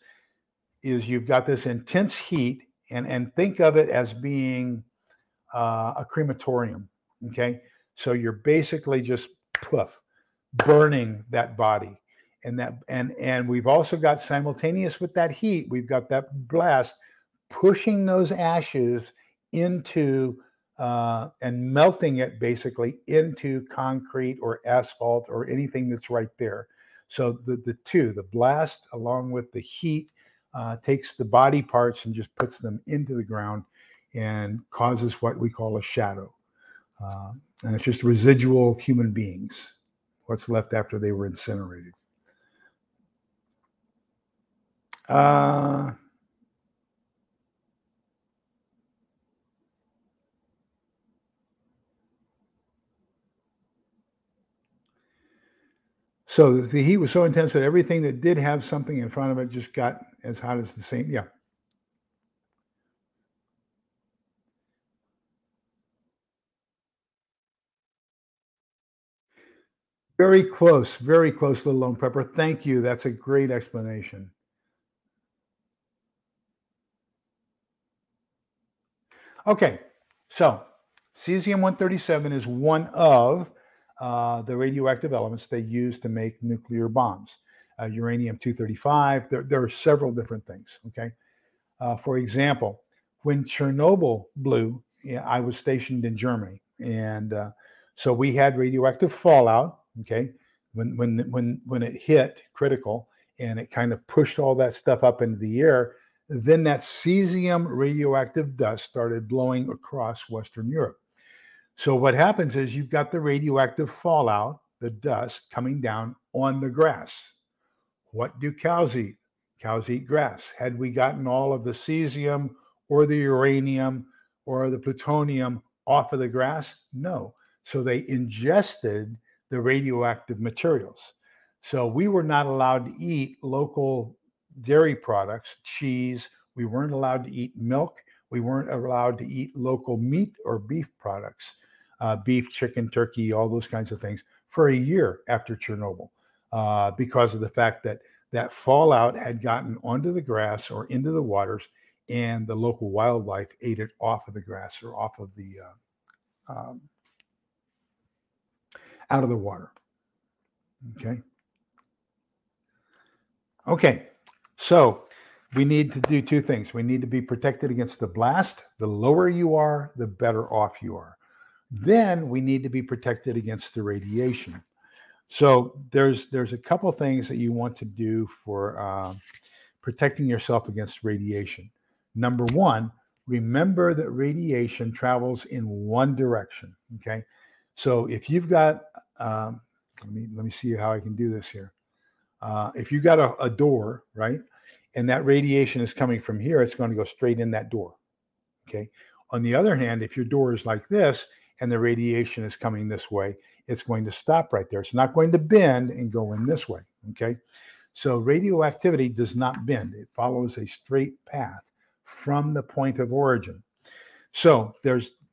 you've got this intense heat, and think of it as being a crematorium, okay? So you're basically just poof, burning that body. And we've also got, simultaneous with that heat, we've got that blast pushing those ashes into and melting it basically into concrete or asphalt or anything that's right there. So the blast along with the heat takes the body parts and just puts them into the ground and causes what we call a shadow. And it's just residual human beings, what's left after they were incinerated. So the heat was so intense that everything that did have something in front of it just got as hot as the same. Yeah. Very close, Little Lone Prepper. Thank you. That's a great explanation. Okay, so cesium-137 is one of the radioactive elements they use to make nuclear bombs, uranium-235. There are several different things, okay? For example, when Chernobyl blew, I was stationed in Germany. And so we had radioactive fallout, okay? When it hit critical and it kind of pushed all that stuff up into the air, then that cesium radioactive dust started blowing across Western Europe. So what happens is you've got the radioactive fallout, the dust coming down on the grass. What do cows eat? Cows eat grass. Had we gotten all of the cesium or the uranium or the plutonium off of the grass? No. So they ingested the radioactive materials. So we were not allowed to eat local dairy products, cheese. We weren't allowed to eat milk. We weren't allowed to eat local meat or beef products. Beef, chicken, turkey, all those kinds of things for a year after Chernobyl because of the fact that that fallout had gotten onto the grass or into the waters, and the local wildlife ate it off of the grass or off of the out of the water. Okay. Okay. So we need to do two things. We need to be protected against the blast. The lower you are, the better off you are. Then we need to be protected against the radiation. So there's a couple things that you want to do for protecting yourself against radiation. Number one, remember that radiation travels in one direction. Okay. So if you've got, let me see how I can do this here. If you've got a door, right, and that radiation is coming from here, it's going to go straight in that door. Okay. On the other hand, if your door is like this and the radiation is coming this way, it's going to stop right there. It's not going to bend and go in this way. Okay. So radioactivity does not bend. It follows a straight path from the point of origin. So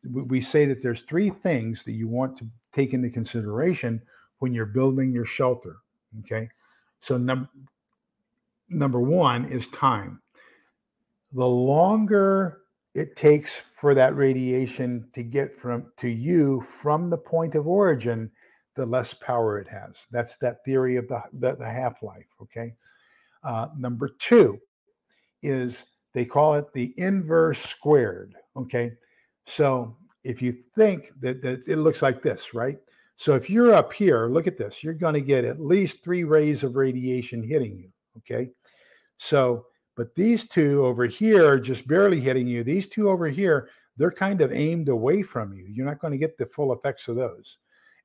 we say that there's three things that you want to take into consideration when you're building your shelter. Okay. So number one is time. The longer it takes for that radiation to get to you from the point of origin, the less power it has. That's that theory of the half-life, okay? Number two is they call it the inverse squared, okay? So if you think that it looks like this, right? So if you're up here, look at this, you're going to get at least 3 rays of radiation hitting you, okay? So, but these two over here are just barely hitting you. These two over here, they're kind of aimed away from you. You're not going to get the full effects of those.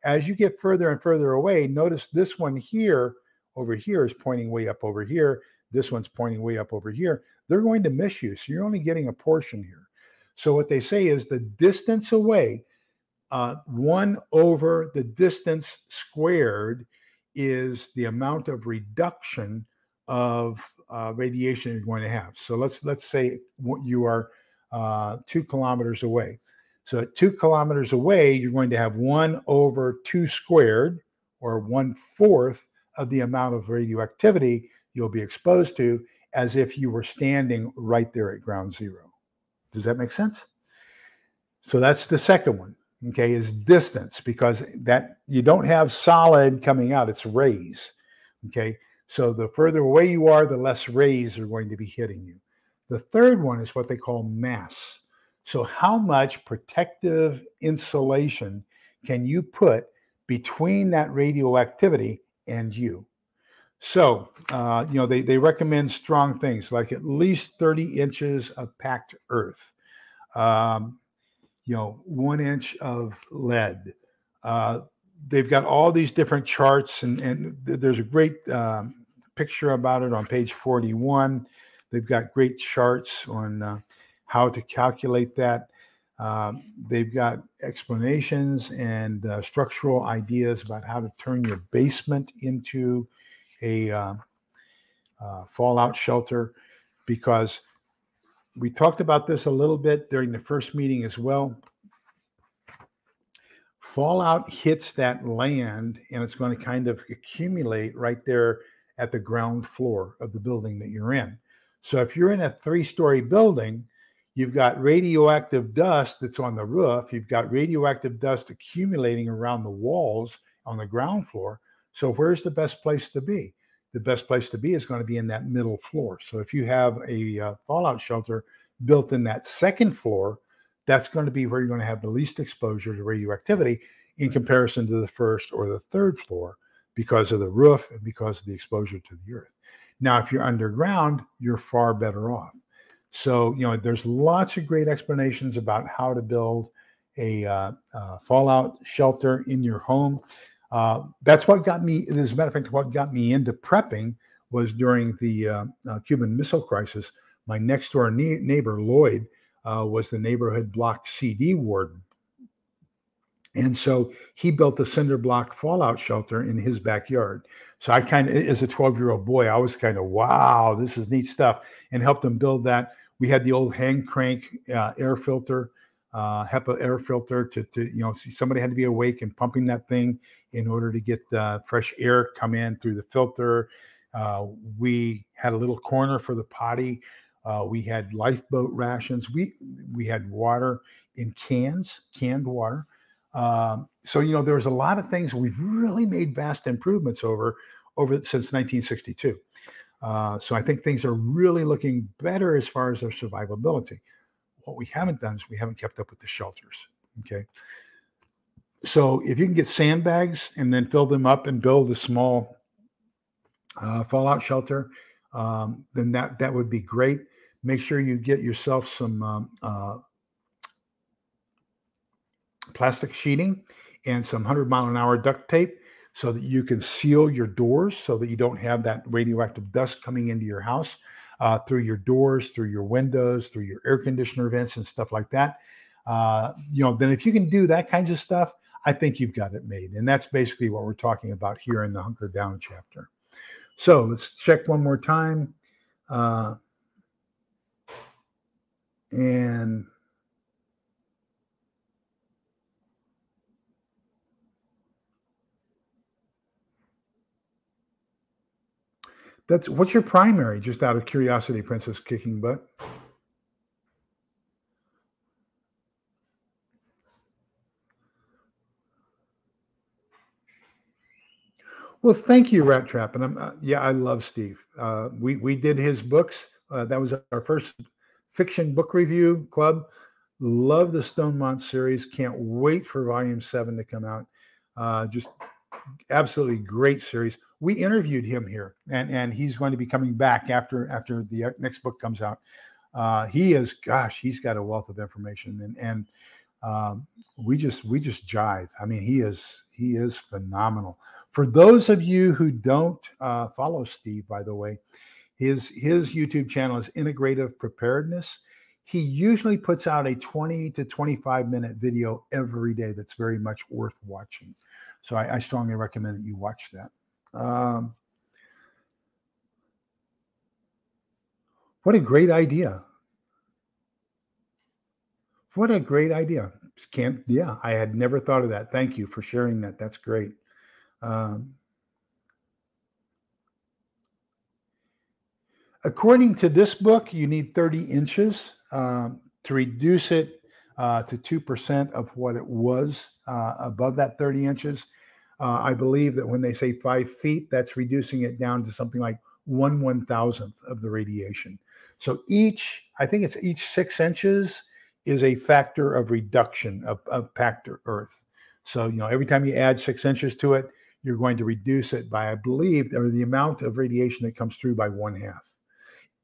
As you get further and further away, notice this one here, over here is pointing way up over here. This one's pointing way up over here. They're going to miss you. So you're only getting a portion here. So what they say is the distance away, 1 over the distance squared is the amount of reduction of radiation you're going to have. So let's say you are 2 kilometers away. So at 2 kilometers away, you're going to have 1/2 squared, or 1/4 of the amount of radioactivity you'll be exposed to, as if you were standing right there at ground zero. Does that make sense? So that's the second one, okay, is distance, because that you don't have solid coming out, it's rays, okay? So the further away you are, the less rays are going to be hitting you. The third one is what they call mass. So how much protective insulation can you put between that radioactivity and you? So, you know, they recommend strong things like at least 30 inches of packed earth, you know, 1 inch of lead. They've got all these different charts, and there's a great picture about it on page 41. They've got great charts on how to calculate that. They've got explanations and structural ideas about how to turn your basement into a fallout shelter, because we talked about this a little bit during the first meeting as well. Fallout hits that land, and it's going to kind of accumulate right there at the ground floor of the building that you're in. So if you're in a 3-story building, you've got radioactive dust that's on the roof. You've got radioactive dust accumulating around the walls on the ground floor. So where's the best place to be? The best place to be is going to be in that middle floor. So if you have a fallout shelter built in that second floor, that's going to be where you're going to have the least exposure to radioactivity in comparison to the first or the third floor, because of the roof and because of the exposure to the earth. Now, if you're underground, you're far better off. So, you know, there's lots of great explanations about how to build a fallout shelter in your home. That's what got me, as a matter of fact, what got me into prepping was during the Cuban Missile Crisis. My next door neighbor, Lloyd, was the neighborhood block CD warden. And so he built a cinder block fallout shelter in his backyard. So I kind of, as a 12-year-old boy, I was kind of, wow, this is neat stuff, and helped him build that. We had the old hand crank air filter, HEPA air filter to you know, somebody had to be awake and pumping that thing in order to get fresh air come in through the filter. We had a little corner for the potty. We had lifeboat rations. We had water in cans, canned water. So, you know, there's a lot of things we've really made vast improvements over since 1962. So I think things are really looking better as far as their survivability. What we haven't done is we haven't kept up with the shelters. Okay. So if you can get sandbags and then fill them up and build a small fallout shelter, then that would be great. make sure you get yourself some plastic sheeting and some 100-mile-an-hour duct tape so that you can seal your doors so that you don't have that radioactive dust coming into your house through your doors, through your windows, through your air conditioner vents and stuff like that. Then if you can do that kinds of stuff, I think you've got it made. And that's basically what we're talking about here in the Hunker Down chapter. So let's check one more time. And that's, what's your primary, just out of curiosity, Princess Kicking Butt? Well, thank you, Rat Trap, and I love Steve. We did his books. That was our first fiction book review club. Love the Stonemont series. Can't wait for Volume 7 to come out. Just absolutely great series. We interviewed him here, and he's going to be coming back after the next book comes out. He's got a wealth of information, and we just jive. I mean, he is phenomenal. For those of you who don't follow Steve, by the way, his YouTube channel is Integrative Preparedness. He usually puts out a 20 to 25-minute video every day that's very much worth watching. So I strongly recommend that you watch that. What a great idea. What a great idea. I had never thought of that. Thank you for sharing that. That's great. According to this book, you need 30 inches to reduce it to 2% of what it was above that 30 inches. I believe that when they say 5 feet, that's reducing it down to something like 1/1000th of the radiation. So I think it's each 6 inches is a factor of reduction of packed earth. So, every time you add 6 inches to it, you're going to reduce it by, I believe, or the amount of radiation that comes through by 1/2,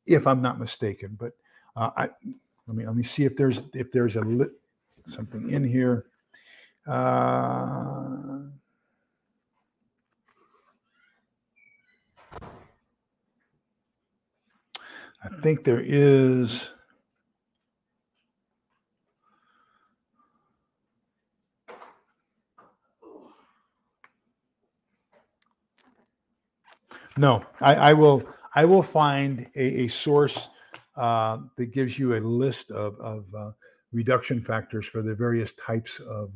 if I'm not mistaken. But let me see if there's something in here. I think there is. No, I will find a source that gives you a list of reduction factors for the various types of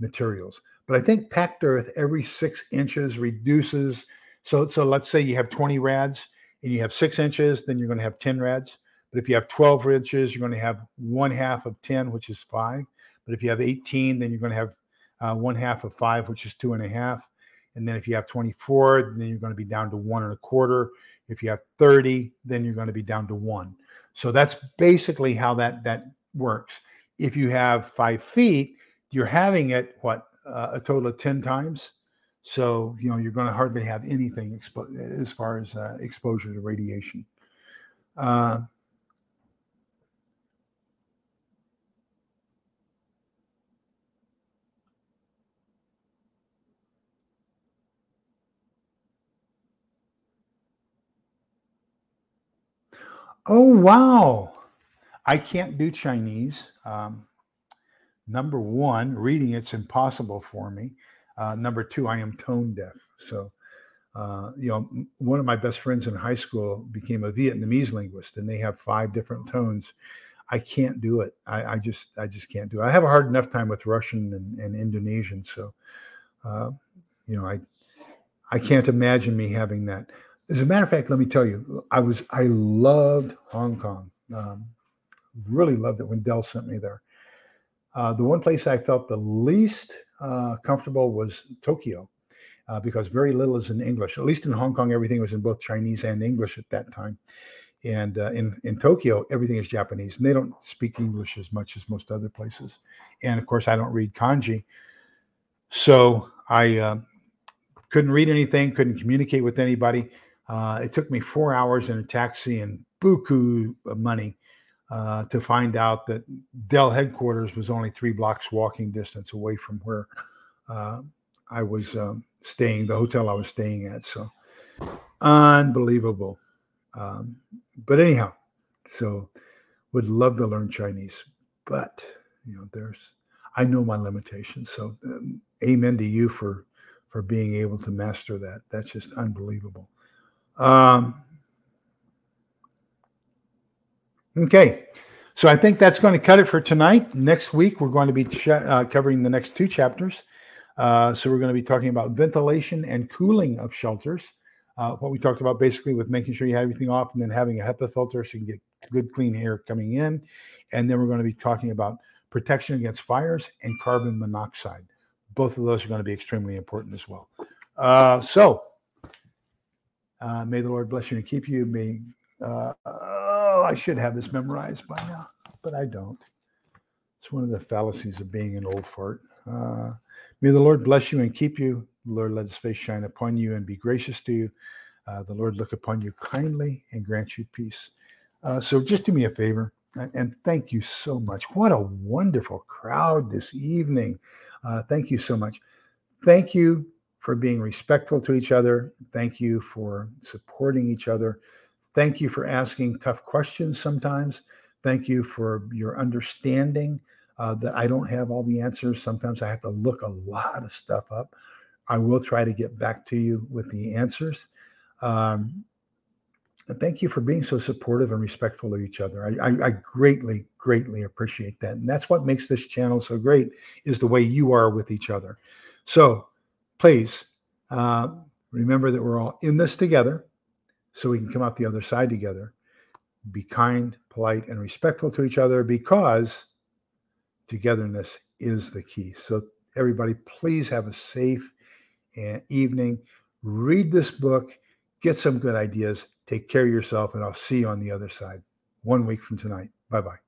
materials. But I think packed earth every 6 inches reduces. So let's say you have 20 rads and you have 6 inches, then you're going to have 10 rads. But if you have 12 inches, you're going to have 1/2 of 10, which is 5. But if you have 18, then you're going to have 1/2 of 5, which is 2.5. And then if you have 24, then you're going to be down to 1.25. If you have 30, then you're going to be down to 1. So that's basically how that works. If you have 5 feet, you're having it, a total of 10 times. So, you're going to hardly have anything as far as exposure to radiation. Oh, wow. I can't do Chinese. Number one, reading it's impossible for me. Number two, I am tone deaf. So, one of my best friends in high school became a Vietnamese linguist, and they have 5 different tones. I can't do it. I just can't do it. I have a hard enough time with Russian and Indonesian. So, I can't imagine me having that. As a matter of fact, let me tell you, I loved Hong Kong. Really loved it when Dell sent me there. The one place I felt the least comfortable was Tokyo, because very little is in English. At least in Hong Kong, everything was in both Chinese and English at that time. And in Tokyo, everything is Japanese. And they don't speak English as much as most other places. And, of course, I don't read kanji. So I couldn't read anything, couldn't communicate with anybody. It took me 4 hours in a taxi and buku of money to find out that Dell headquarters was only 3 blocks walking distance away from where I was staying, the hotel I was staying at. So unbelievable. But anyhow, so would love to learn Chinese, but you know, I know my limitations. So amen to you for being able to master that. That's just unbelievable. Okay. So I think that's going to cut it for tonight. Next week, we're going to be covering the next 2 chapters. So we're going to be talking about ventilation and cooling of shelters. What we talked about basically with making sure you have everything off and then having a HEPA filter so you can get good clean air coming in. And then we're going to be talking about protection against fires and carbon monoxide. Both of those are going to be extremely important as well. So may the Lord bless you and keep you. May, I should have this memorized by now, but I don't. It's one of the fallacies of being an old fart. May the Lord bless you and keep you. The Lord let his face shine upon you and be gracious to you. The Lord look upon you kindly and grant you peace. So just do me a favor. And thank you so much. What a wonderful crowd this evening. Thank you so much. Thank you for being respectful to each other. Thank you for supporting each other. Thank you for asking tough questions sometimes. Thank you for your understanding that I don't have all the answers. Sometimes I have to look a lot of stuff up. I will try to get back to you with the answers. And thank you for being so supportive and respectful of each other. I greatly, greatly appreciate that. And that's what makes this channel so great, is the way you are with each other. So please remember that we're all in this together so we can come out the other side together. Be kind, polite, and respectful to each other, because togetherness is the key. So everybody, please have a safe evening. Read this book. Get some good ideas. Take care of yourself, and I'll see you on the other side 1 week from tonight. Bye-bye.